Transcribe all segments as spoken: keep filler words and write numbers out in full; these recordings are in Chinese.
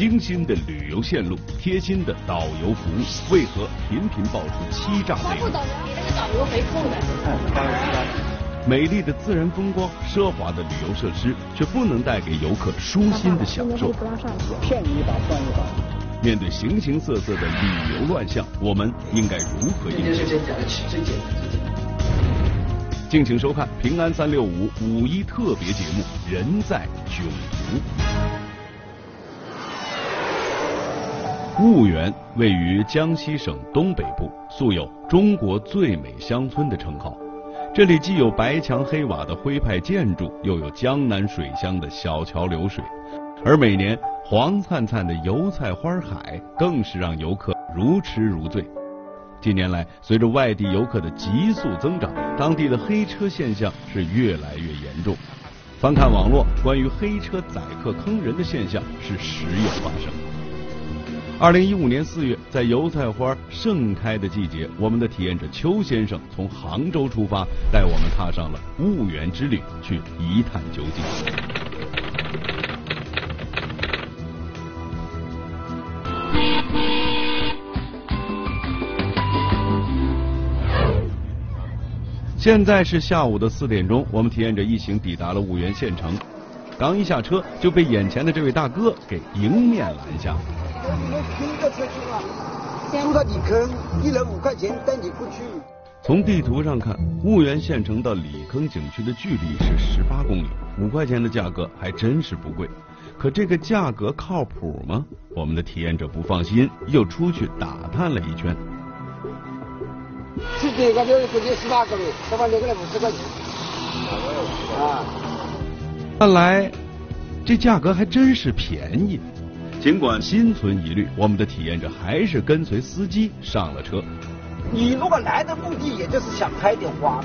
精心的旅游线路，贴心的导游服务，为何频频爆出欺诈内容？给那个导游回扣的。美丽的自然风光，奢华的旅游设施，却不能带给游客舒心的享受。不让上车，骗你一把算一把。 面对形形色色的旅游乱象，我们应该如何应对？敬请收看《平安三六五五一特别节目》，人在囧途。婺源位于江西省东北部，素有“中国最美乡村”的称号。这里既有白墙黑瓦的徽派建筑，又有江南水乡的小桥流水。 而每年黄灿灿的油菜花海更是让游客如痴如醉。近年来，随着外地游客的急速增长，当地的黑车现象是越来越严重。翻看网络，关于黑车宰客坑人的现象是时有发生。二零一五年四月，在油菜花盛开的季节，我们的体验者邱先生从杭州出发，带我们踏上了婺源之旅，去一探究竟。 现在是下午的四点钟，我们体验者一行抵达了婺源县城，刚一下车就被眼前的这位大哥给迎面拦下。那你们拼个车去吧，住到里坑，一人五块钱带你过去。从地图上看，婺源县城到里坑景区的距离是十八公里，五块钱的价格还真是不贵。可这个价格靠谱吗？我们的体验者不放心，又出去打探了一圈。 自己一个六十块钱十八个嘞，他妈留过来五十块钱。啊，看来这价格还真是便宜。尽管心存疑虑，我们的体验者还是跟随司机上了车。你如果来的目的也就是想拍点花，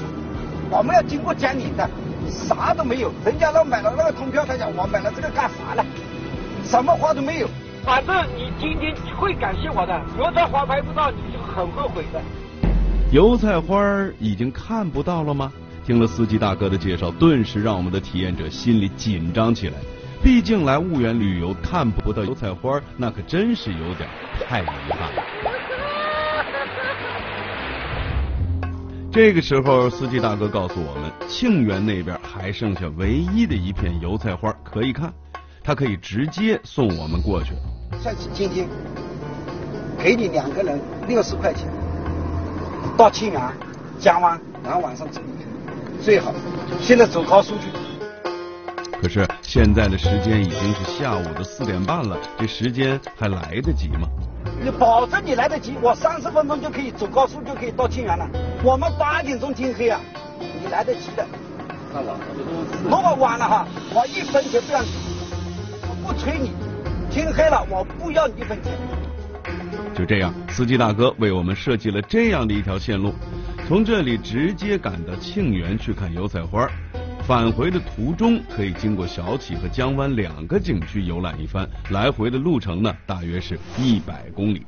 我们要经过江宁的，啥都没有。人家都买了那个通票，他讲我买了这个干啥呢？什么花都没有。反正你今天会感谢我的，油菜花拍不到你就很后悔的。 油菜花已经看不到了吗？听了司机大哥的介绍，顿时让我们的体验者心里紧张起来。毕竟来婺源旅游看不到油菜花，那可真是有点太遗憾了。这个时候，司机大哥告诉我们，庆元那边还剩下唯一的一片油菜花可以看，他可以直接送我们过去。算起今天，给你两个人六十块钱。 到庆阳、江湾，然后晚上走，最好。现在走高速去。可是现在的时间已经是下午的四点半了，这时间还来得及吗？你保证你来得及，我三十分钟就可以走高速，就可以到庆阳了。我们八点钟天黑啊，你来得及的。如果晚了哈，我一分钱不让你，我不催你。天黑了，我不要你一分钱。 就这样，司机大哥为我们设计了这样的一条线路，从这里直接赶到庆元去看油菜花。返回的途中可以经过小企和江湾两个景区游览一番，来回的路程呢，大约是一百公里。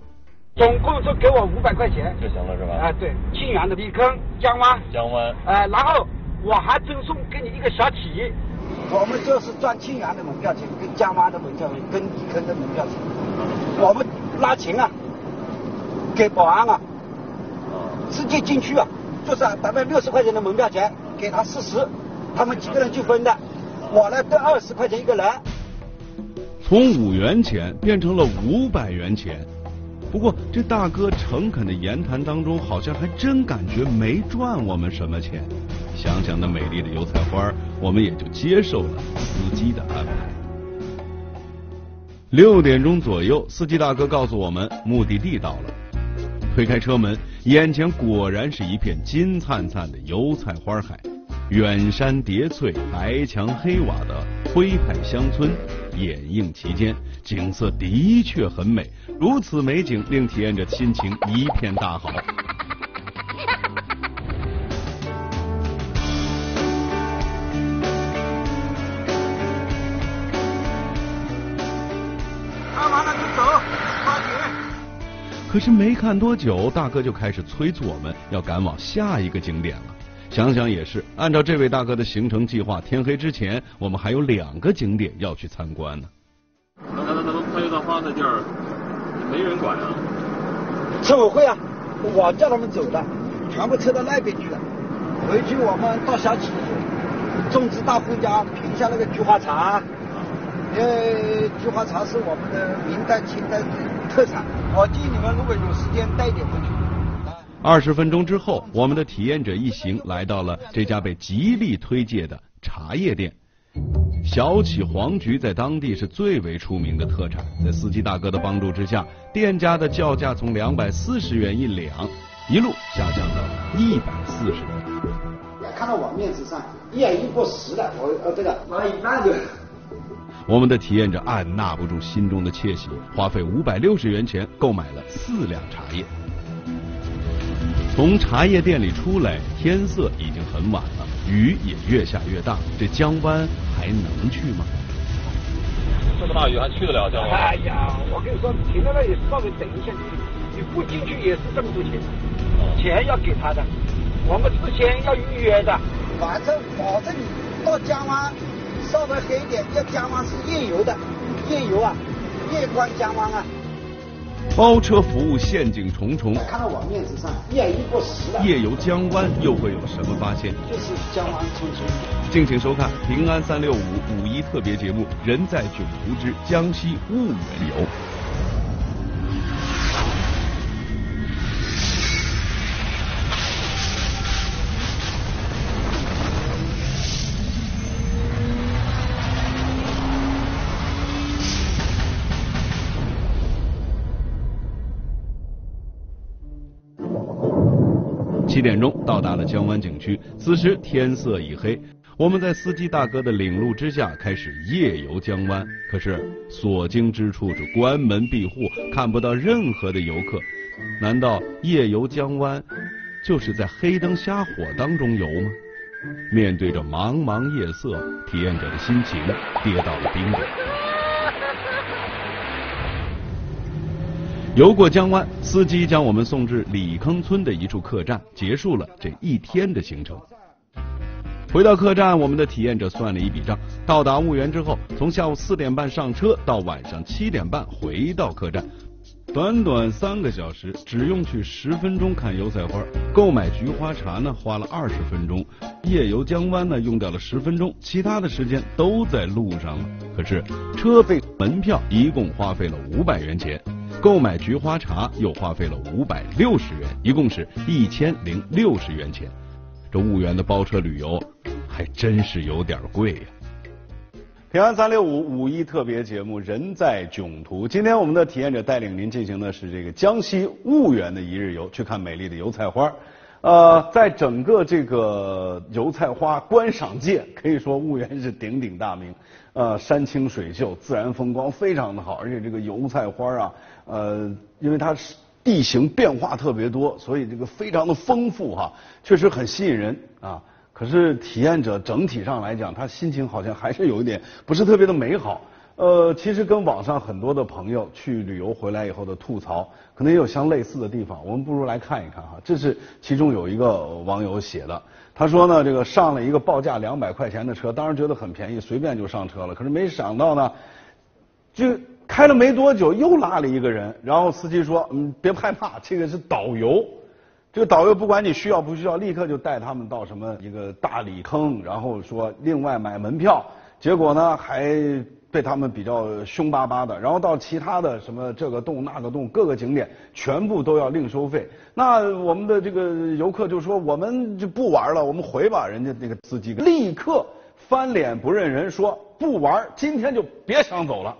总共就给我五百块钱就行了，是吧？啊，对，庆元的里坑、江湾、江湾，呃，然后我还赠送给你一个小企。我们这是赚庆元的门票钱，跟江湾的门票钱，跟里坑的门票钱，我们拉群啊。 给保安啊，直接进去啊，就是啊，咱们六十块钱的门票钱，给他四十，他们几个人去分的，我呢得二十块钱一个人。从五元钱变成了五百元钱，不过这大哥诚恳的言谈当中，好像还真感觉没赚我们什么钱。想想那美丽的油菜花，我们也就接受了司机的安排。 六点钟左右，司机大哥告诉我们目的地到了。推开车门，眼前果然是一片金灿灿的油菜花海，远山叠翠、白墙黑瓦的徽派乡村掩映其间，景色的确很美。如此美景，令体验者心情一片大好。 可是没看多久，大哥就开始催促我们要赶往下一个景点了。想想也是，按照这位大哥的行程计划，天黑之前我们还有两个景点要去参观呢。那咱咱们拍这大花那地儿，没人管啊。村委会啊，我叫他们走了，全部撤到那边去了。回去我们到小企种植大户家评下那个菊花茶，因为菊花茶是我们的明代、清代特产。我建议你们如果有时间带一点回去。 二十分钟之后，我们的体验者一行来到了这家被极力推介的茶叶店。小企黄菊在当地是最为出名的特产。在司机大哥的帮助之下，店家的叫价从两百四十元一两，一路下降到一百四十元。看到我面子上，一眼一过十了，我呃这个拿一半就。我们的体验者按捺不住心中的窃喜，花费五百六十元钱购买了四两茶叶。 从茶叶店里出来，天色已经很晚了，雨也越下越大。这江湾还能去吗？这么大雨还去得了江湾？哎呀，我跟你说，停在那里稍微等一下去，你不进去也是这么多钱，钱要给他的，我们事先要预约的。反正保证你到江湾稍微黑一点，这江湾是夜游的，夜游啊，夜观江湾啊。 包车服务陷阱重重，看到我面子上，一眼一过十了。夜游江湾又会有什么发现？就是江湾匆匆。敬请收看《平安三六五五一特别节目》《人在囧途之江西婺源游》。七点钟到达了江湾景区，此时天色已黑。我们在司机大哥的领路之下，开始夜游江湾。可是所经之处是关门闭户，看不到任何的游客。难道夜游江湾就是在黑灯瞎火当中游吗？面对着茫茫夜色，体验者的心急了，跌到了冰点。 游过江湾，司机将我们送至李坑村的一处客栈，结束了这一天的行程。回到客栈，我们的体验者算了一笔账：到达婺源之后，从下午四点半上车，到晚上七点半回到客栈，短短三个小时，只用去十分钟看油菜花，购买菊花茶呢花了二十分钟，夜游江湾呢用掉了十分钟，其他的时间都在路上了。可是车费、门票一共花费了五百元钱。 购买菊花茶又花费了五百六十元，一共是一千零六十元钱。这婺源的包车旅游还真是有点贵呀、啊。平安三六五五一特别节目《人在囧途》，今天我们的体验者带领您进行的是这个江西婺源的一日游，去看美丽的油菜花。呃，在整个这个油菜花观赏界，可以说婺源是鼎鼎大名。 呃，山清水秀，自然风光非常的好，而且这个油菜花啊，呃，因为它地形变化特别多，所以这个非常的丰富哈、啊，确实很吸引人啊。可是体验者整体上来讲，他心情好像还是有一点不是特别的美好。呃，其实跟网上很多的朋友去旅游回来以后的吐槽，可能也有相类似的地方。我们不如来看一看哈、啊，这是其中有一个网友写的。 他说呢，这个上了一个报价两百块钱的车，当然觉得很便宜，随便就上车了。可是没想到呢，就开了没多久又拉了一个人，然后司机说：“嗯，别害怕，这个是导游。这个导游不管你需要不需要，立刻就带他们到什么一个大理坑，然后说另外买门票。结果呢，还对他们比较凶巴巴的。然后到其他的什么这个洞那个洞各个景点，全部都要另收费。” 那我们的这个游客就说：“我们就不玩了，我们回吧。”人家那个司机立刻翻脸不认人，说：“不玩，今天就别想走了。”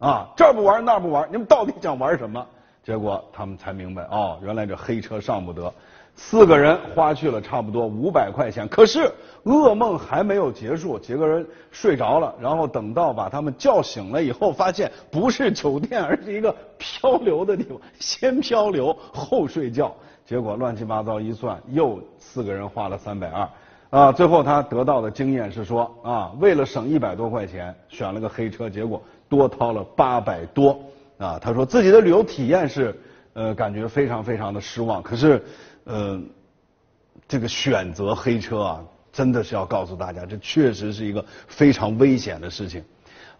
啊，这儿不玩那儿不玩，你们到底想玩什么？结果他们才明白，哦，原来这黑车上不得。四个人花去了差不多五百块钱，可是噩梦还没有结束，几个人睡着了，然后等到把他们叫醒了以后，发现不是酒店，而是一个。 漂流的地方，先漂流后睡觉，结果乱七八糟一算，又四个人花了三百二，啊，最后他得到的经验是说，啊，为了省一百多块钱，选了个黑车，结果多掏了八百多，啊，他说自己的旅游体验是，呃，感觉非常非常的失望，可是，呃，这个选择黑车啊，真的是要告诉大家，这确实是一个非常危险的事情。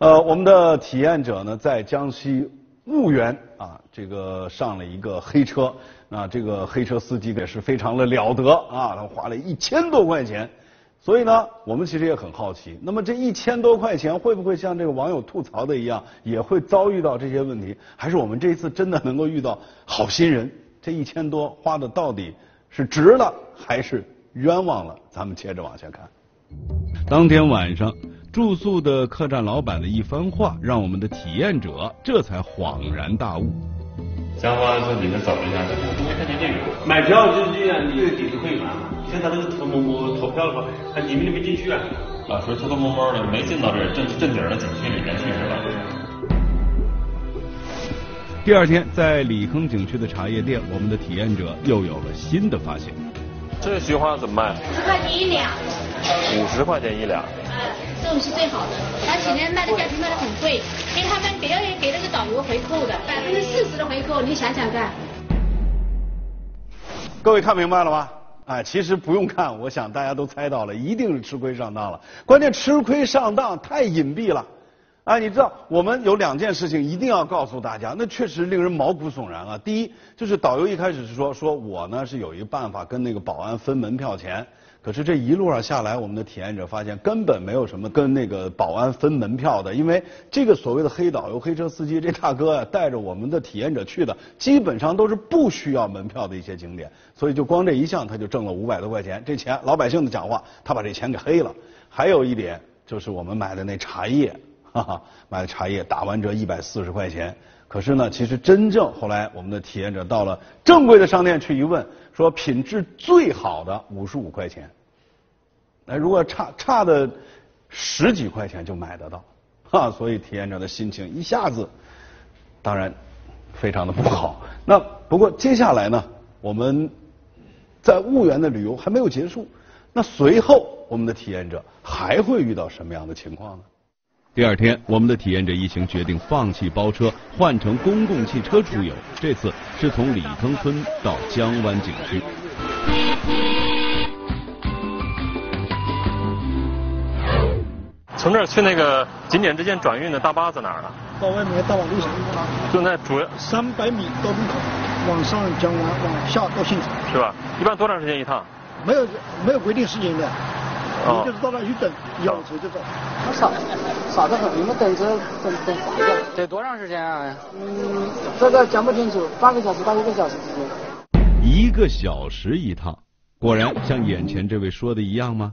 呃，我们的体验者呢，在江西婺源啊，这个上了一个黑车，那这个黑车司机也是非常的了得啊，他花了一千多块钱。 所以呢，我们其实也很好奇，那么这一千多块钱会不会像这个网友吐槽的一样，也会遭遇到这些问题？还是我们这一次真的能够遇到好心人？这一千多花的到底是值了还是冤枉了？咱们接着往下看。当天晚上，住宿的客栈老板的一番话，让我们的体验者这才恍然大悟。相关说你们找一下，我不会看见这个。买票就这样，你底子可以拿。 现在都是偷摸摸投票了，还你们就没进去啊？啊，说偷偷摸摸的，没进到这正正经的景区里面去是吧？第二天，在李坑景区的茶叶店，我们的体验者又有了新的发现。这菊花怎么卖？五十块钱一两。五十块钱一两。嗯，这种是最好的，而且呢，卖的价钱卖的很贵，给他们给要给那个导游回扣的，百分之四十的回扣，你想想看。各位看明白了吗？ 哎，其实不用看，我想大家都猜到了，一定是吃亏上当了。关键吃亏上当太隐蔽了，哎，你知道我们有两件事情一定要告诉大家，那确实令人毛骨悚然啊。第一，就是导游一开始是说，说我呢是有一办法跟那个保安分门票钱，可是这一路上下来，我们的体验者发现根本没有什么跟那个保安分门票的，因为这个所谓的黑导游、黑车司机这大哥啊，带着我们的体验者去的，基本上都是不需要门票的一些景点。 所以就光这一项他就挣了五百多块钱，这钱老百姓的讲话，他把这钱给黑了。还有一点就是我们买的那茶叶，哈哈，买的茶叶打完折一百四十块钱。可是呢，其实真正后来我们的体验者到了正规的商店去一问，说品质最好的五十五块钱，那如果差差的十几块钱就买得到，哈，所以体验者的心情一下子，当然非常的不好。那不过接下来呢，我们。 在婺源的旅游还没有结束，那随后我们的体验者还会遇到什么样的情况呢？第二天，我们的体验者一行决定放弃包车，换乘公共汽车出游。这次是从李坑村到江湾景区。从这儿去那个景点之间转运的大巴在哪儿呢？到外面大马路上。就在主要三百米到路口。 往上江湾，往下到县城，是吧？一般多长时间一趟？没有没有规定时间的，哦、你就是到那去等，要走就走。那啥啥的很，你们等车等等啥呀？得多长时间啊？嗯，这个讲不清楚，半个小时到一个小时之间。一个小时一趟，果然像眼前这位说的一样吗？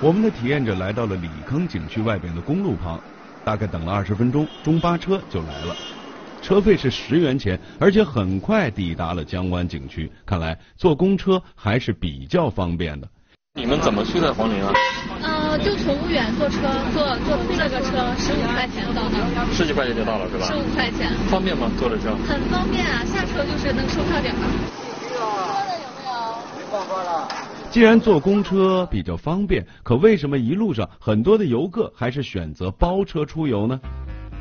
我们的体验者来到了李坑景区外边的公路旁，大概等了二十分钟，中巴车就来了。 车费是十元钱，而且很快抵达了江湾景区。看来坐公车还是比较方便的。你们怎么去的黄陵啊？呃，就从婺源坐车，坐坐这个车，十五块钱到的。十几块钱就到了是吧？十五块钱。方便吗？坐着车？很方便啊，下车就是能售票点了。喝的有没有？没广告了。既然坐公车比较方便，可为什么一路上很多的游客还是选择包车出游呢？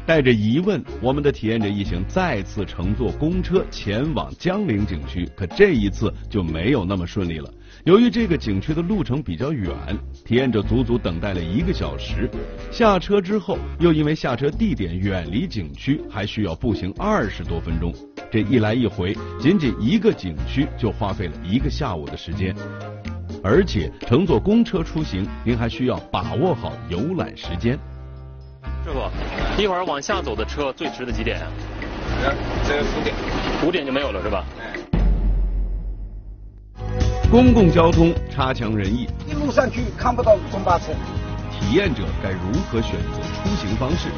带着疑问，我们的体验者一行再次乘坐公车前往江陵景区，可这一次就没有那么顺利了。由于这个景区的路程比较远，体验者足足等待了一个小时。下车之后，又因为下车地点远离景区，还需要步行二十多分钟。这一来一回，仅仅一个景区就花费了一个下午的时间。而且乘坐公车出行，您还需要把握好游览时间。 师傅，一会儿往下走的车最迟的几点啊？这五点，五点就没有了是吧？公共交通差强人意，一路上去看不到中巴车。体验者该如何选择出行方式？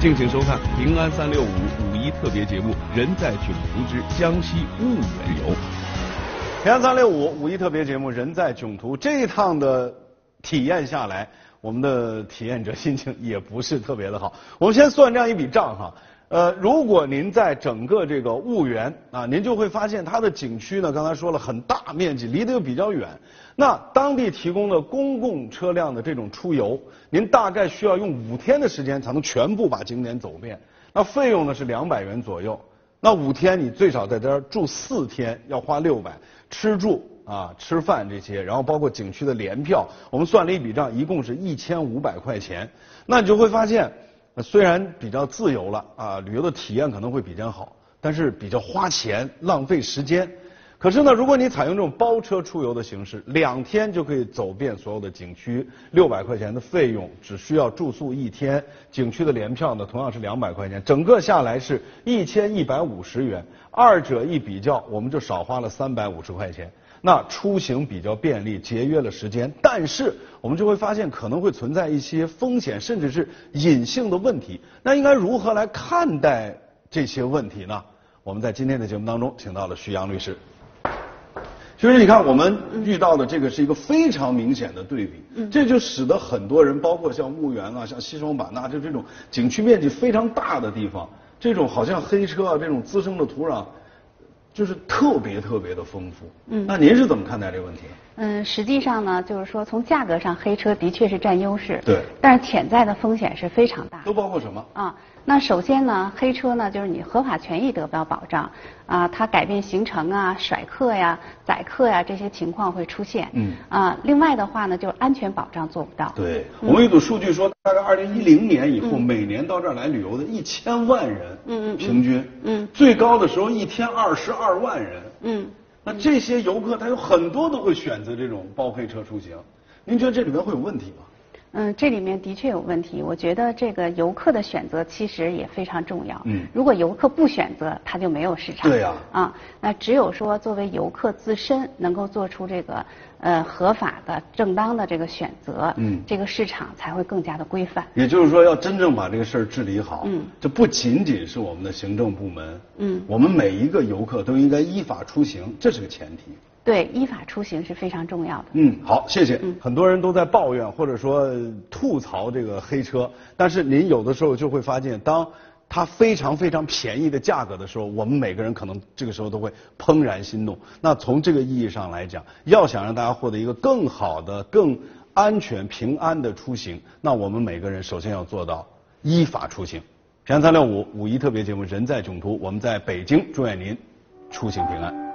敬请收看《平安三六五五一特别节目》，人在囧途之江西婺源游。《平安三六五五一特别节目》，人在囧途这一趟的体验下来。 我们的体验者心情也不是特别的好。我们先算这样一笔账哈，呃，如果您在整个这个婺源啊，您就会发现它的景区呢，刚才说了很大面积，离得又比较远。那当地提供的公共车辆的这种出游，您大概需要用五天的时间才能全部把景点走遍。那费用呢是两百元左右。那五天你最少在这儿住四天，要花六百，吃住。 啊，吃饭这些，然后包括景区的联票，我们算了一笔账，一共是一千五百块钱。那你就会发现，虽然比较自由了啊，旅游的体验可能会比较好，但是比较花钱，浪费时间。可是呢，如果你采用这种包车出游的形式，两天就可以走遍所有的景区，六百块钱的费用，只需要住宿一天，景区的联票呢同样是两百块钱，整个下来是一千一百五十元，二者一比较，我们就少花了三百五十块钱。那出行比较便利，节约了时间，但是我们就会发现可能会存在一些风险，甚至是隐性的问题。那应该如何来看待这些问题呢？我们在今天的节目当中请到了徐洋律师。其实你看，我们遇到的这个是一个非常明显的对比，这就使得很多人，包括像婺源啊、像西双版纳，就这种景区面积非常大的地方，这种好像黑车啊，这种滋生的土壤，就是特别特别的丰富。嗯，那您是怎么看待这个问题？嗯，实际上呢，就是说从价格上，黑车的确是占优势。对。但是潜在的风险是非常大。都包括什么？啊，那首先呢，黑车呢，就是你合法权益得不到保障，啊，它改变行程啊、甩客呀、宰客呀这些情况会出现。嗯。啊，另外的话呢，就是安全保障做不到。对，嗯、我们有组数据说，大概二零一零年以后，嗯、每年到这儿来旅游的一千万人，嗯嗯，平均，嗯，嗯最高的时候一天二十二。二万人，嗯，那这些游客他有很多都会选择这种包黑车出行，您觉得这里面会有问题吗？嗯，这里面的确有问题。我觉得这个游客的选择其实也非常重要。嗯，如果游客不选择，他就没有市场。对呀。啊，那只有说作为游客自身能够做出这个呃合法的、正当的这个选择，嗯，这个市场才会更加的规范。也就是说，要真正把这个事儿治理好，嗯，这不仅仅是我们的行政部门，嗯，我们每一个游客都应该依法出行，这是个前提。对，依法出行是非常重要的。嗯，好，谢谢。嗯、很多人都在抱怨或者说吐槽这个黑车，但是您有的时候就会发现，当它非常非常便宜的价格的时候，我们每个人可能这个时候都会怦然心动。那从这个意义上来讲，要想让大家获得一个更好的、更安全、平安的出行，那我们每个人首先要做到依法出行。平安三六五五一特别节目《人在囧途》，我们在北京，祝愿您出行平安。